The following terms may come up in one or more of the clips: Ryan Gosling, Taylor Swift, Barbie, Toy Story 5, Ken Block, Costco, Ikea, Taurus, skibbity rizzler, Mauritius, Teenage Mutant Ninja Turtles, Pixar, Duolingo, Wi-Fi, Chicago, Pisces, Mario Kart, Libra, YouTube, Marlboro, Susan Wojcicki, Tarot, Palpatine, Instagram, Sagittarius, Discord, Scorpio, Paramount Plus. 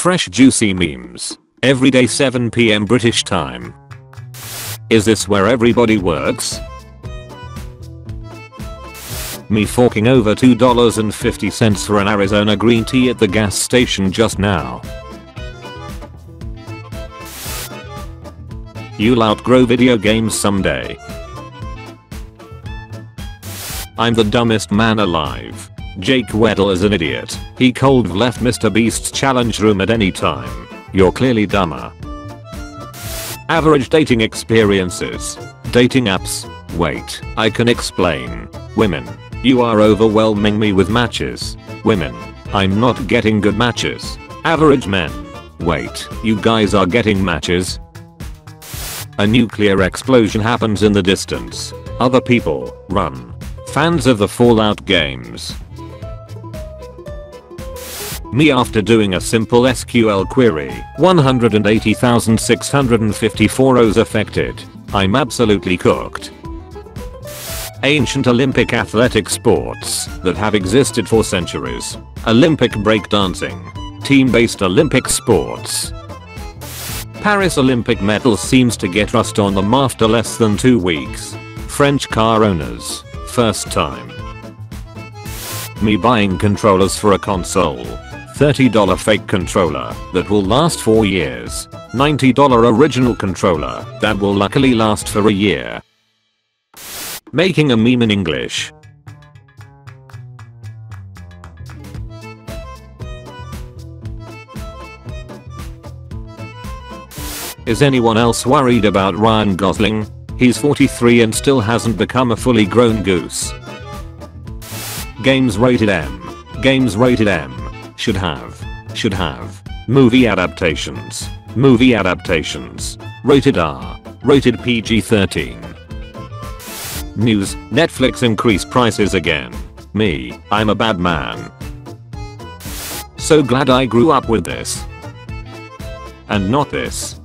Fresh juicy memes. Every day 7 PM British time. Is this where everybody works? Me forking over $2.50 for an Arizona green tea at the gas station just now. You'll outgrow video games someday. I'm the dumbest man alive. Jake Weddle is an idiot. He cold left Mr. Beast's challenge room at any time. You're clearly dumber. Average dating experiences. Dating apps. Wait, I can explain. Women. You are overwhelming me with matches. Women. I'm not getting good matches. Average men. Wait, you guys are getting matches? A nuclear explosion happens in the distance. Other people. Run. Fans of the Fallout games. Me after doing a simple SQL query, 180,654 rows affected. I'm absolutely cooked. Ancient Olympic athletic sports that have existed for centuries. Olympic breakdancing. Team-based Olympic sports. Paris Olympic medal seems to get rust on them after less than 2 weeks. French car owners. First time. Me buying controllers for a console. $30 fake controller that will last 4 years. $90 original controller that will luckily last for a year. Making a meme in English. Is anyone else worried about Ryan Gosling? He's 43 and still hasn't become a fully grown goose. Games rated M. Games rated M. Should have. Should have. Movie adaptations. Movie adaptations. Rated R. Rated PG-13. News. Netflix increased prices again. Me. I'm a bad man. So glad I grew up with this. And not this.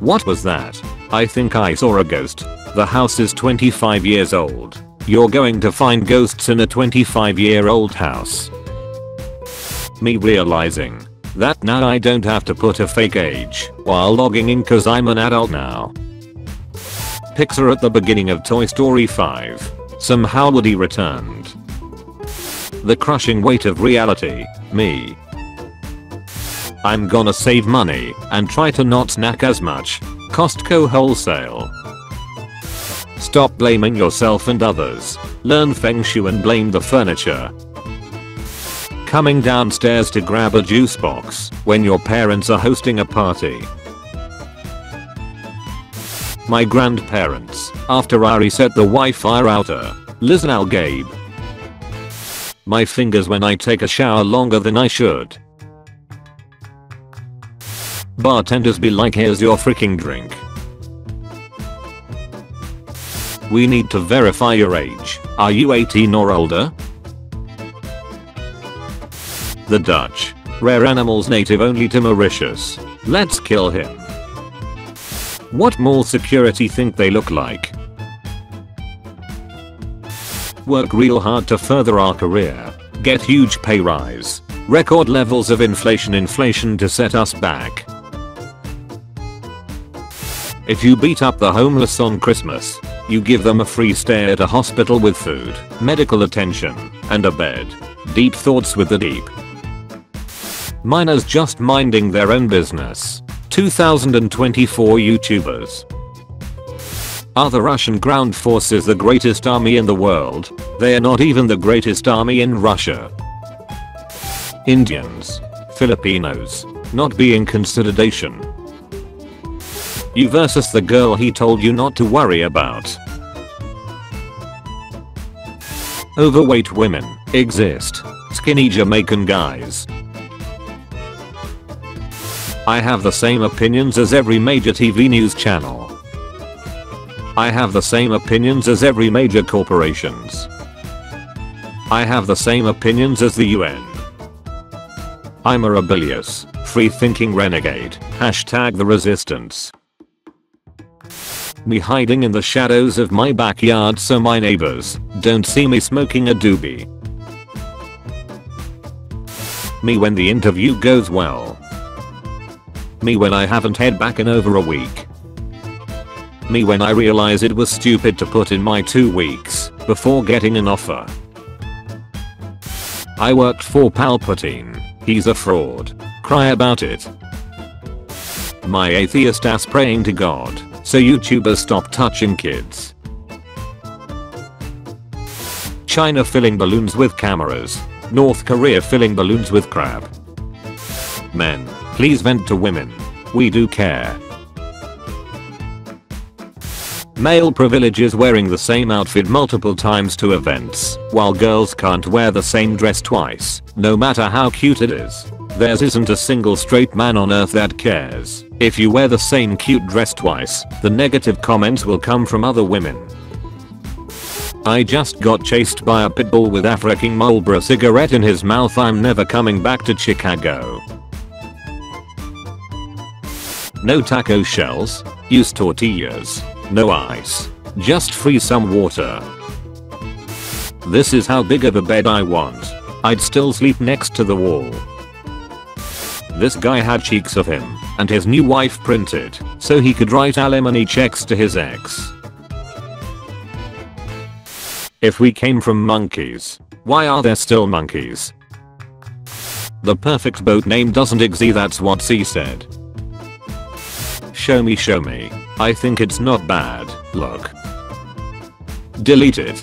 What was that? I think I saw a ghost. The house is 25 years old. You're going to find ghosts in a 25-year-old house. Me realizing that now I don't have to put a fake age while logging in cause I'm an adult now. Pixar at the beginning of Toy Story 5. Somehow Woody returned. The crushing weight of reality. Me. I'm gonna save money and try to not snack as much. Costco wholesale. Stop blaming yourself and others. Learn feng shui and blame the furniture. Coming downstairs to grab a juice box when your parents are hosting a party. My grandparents, after I reset the Wi-Fi router. Listen Algabe. My fingers when I take a shower longer than I should. Bartenders be like, here's your freaking drink. We need to verify your age. Are you 18 or older? The Dutch. Rare animals native only to Mauritius. Let's kill him. What mall security think they look like? Work real hard to further our career. Get huge pay rise. Record levels of inflation to set us back. If you beat up the homeless on Christmas, you give them a free stay at a hospital with food, medical attention, and a bed. Deep thoughts with the deep. Minors just minding their own business. 2024 YouTubers. Are the Russian ground forces the greatest army in the world? They are not even the greatest army in Russia. Indians. Filipinos. Not being consideration. You versus the girl he told you not to worry about. Overweight women exist. Skinny Jamaican guys. I have the same opinions as every major TV news channel. I have the same opinions as every major corporations. I have the same opinions as the UN. I'm a rebellious, free-thinking renegade. Hashtag the resistance. Me hiding in the shadows of my backyard so my neighbors don't see me smoking a doobie. Me when the interview goes well. Me when I haven't head back in over a week. Me when I realize it was stupid to put in my 2 weeks before getting an offer. I worked for Palpatine. He's a fraud. Cry about it. My atheist ass praying to God so YouTubers stop touching kids. China filling balloons with cameras. North Korea filling balloons with crab. Men, please vent to women. We do care. Male privilege is wearing the same outfit multiple times to events, while girls can't wear the same dress twice, no matter how cute it is. There isn't a single straight man on earth that cares. If you wear the same cute dress twice, the negative comments will come from other women. I just got chased by a pit bull with a freaking Marlboro cigarette in his mouth. I'm never coming back to Chicago. No taco shells, use tortillas. No ice. Just free some water. This is how big of a bed I want. I'd still sleep next to the wall. This guy had cheeks of him, and his new wife printed, so he could write alimony checks to his ex. If we came from monkeys, why are there still monkeys? The perfect boat name doesn't exist, that's what she said. Show me, I think it's not bad, look. Delete it.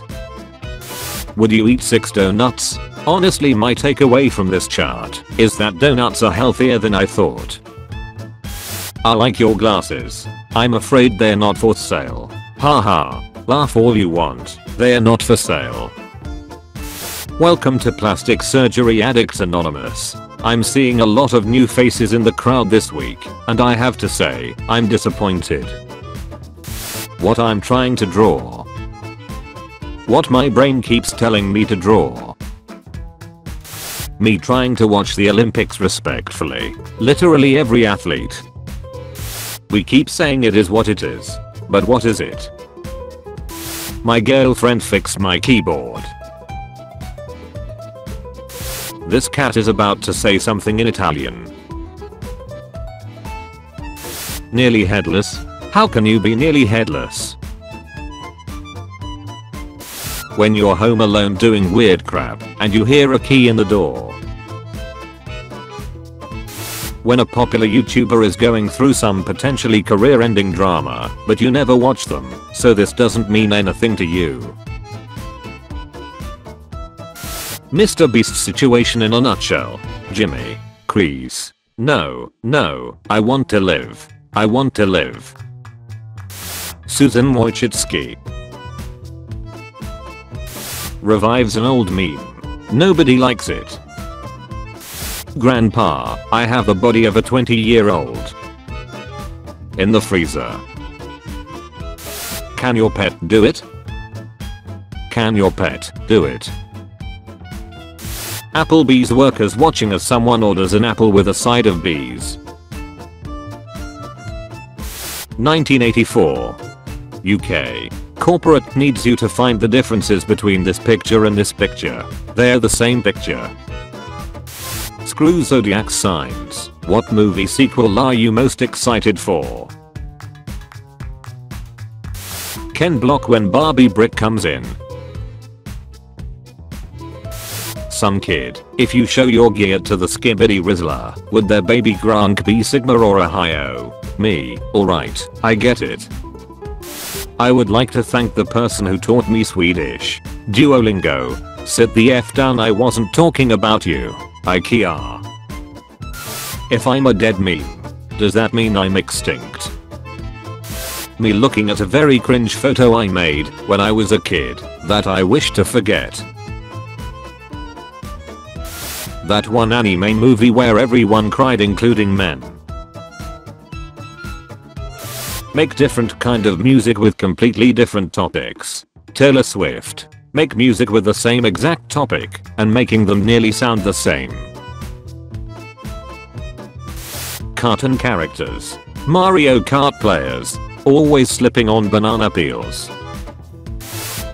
Would you eat 6 donuts? Honestly, my takeaway from this chart is that donuts are healthier than I thought. I like your glasses. I'm afraid they're not for sale. Haha, laugh all you want, they're not for sale. Welcome to Plastic Surgery Addicts Anonymous. I'm seeing a lot of new faces in the crowd this week, and I have to say, I'm disappointed. What I'm trying to draw. What my brain keeps telling me to draw. Me trying to watch the Olympics respectfully. Literally every athlete. We keep saying it is what it is. But what is it? My girlfriend fixed my keyboard. This cat is about to say something in Italian. Nearly headless? How can you be nearly headless? When you're home alone doing weird crap and you hear a key in the door. When a popular YouTuber is going through some potentially career-ending drama, but you never watch them, so this doesn't mean anything to you. Mr. Beast's situation in a nutshell. Jimmy. Crease. No, no, I want to live. I want to live. Susan Wojcicki. Revives an old meme. Nobody likes it. Grandpa, I have the body of a 20-year-old. In the freezer. Can your pet do it? Can your pet do it? Applebee's workers watching as someone orders an apple with a side of bees. 1984. UK. Corporate needs you to find the differences between this picture and this picture. They're the same picture. Screw zodiac signs. What movie sequel are you most excited for? Ken Block when Barbie brick comes in. Some kid, if you show your gear to the skibbity rizzler, would their baby grunk be Sigma or Ohio? Me, alright, I get it. I would like to thank the person who taught me Swedish. Duolingo. Sit the F down, I wasn't talking about you. Ikea. If I'm a dead meme, does that mean I'm extinct? Me looking at a very cringe photo I made when I was a kid that I wish to forget. That one anime movie where everyone cried, including men. Make different kind of music with completely different topics. Taylor Swift. Make music with the same exact topic and making them nearly sound the same. Cartoon characters. Mario Kart players. Always slipping on banana peels.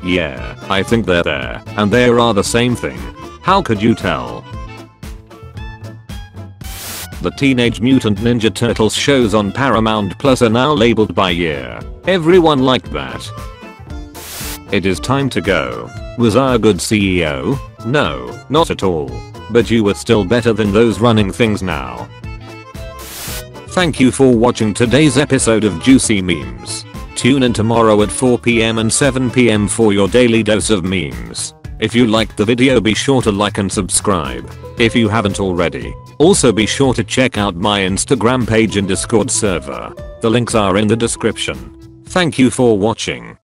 Yeah, I think they're there, and they are the same thing. How could you tell? The Teenage Mutant Ninja Turtles shows on Paramount Plus are now labeled by year. Everyone liked that. It is time to go. Was I a good CEO? No, not at all. But you were still better than those running things now. Thank you for watching today's episode of Juicy Memes. Tune in tomorrow at 4 p.m. and 7 p.m. for your daily dose of memes. If you liked the video, be sure to like and subscribe if you haven't already. Also be sure to check out my Instagram page and Discord server. The links are in the description. Thank you for watching.